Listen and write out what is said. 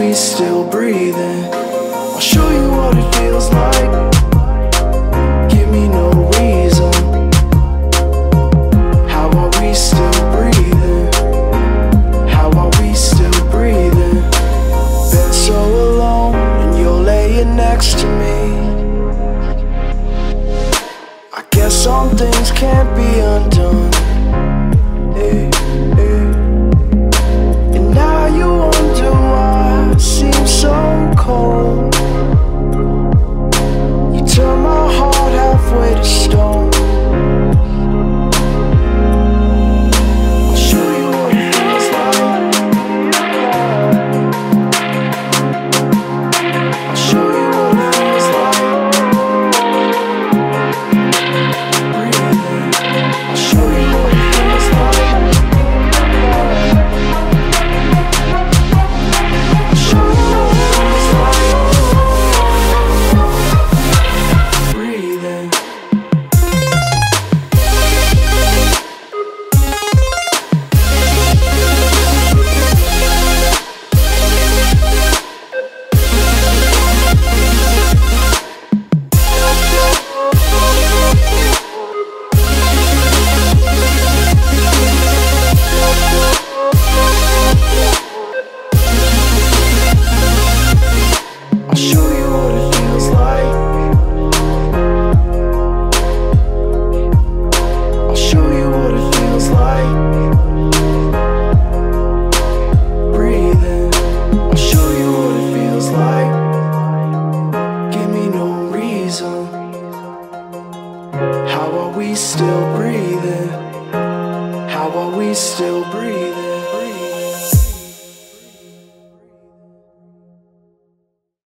we still breathing. I'll show you what it feels like.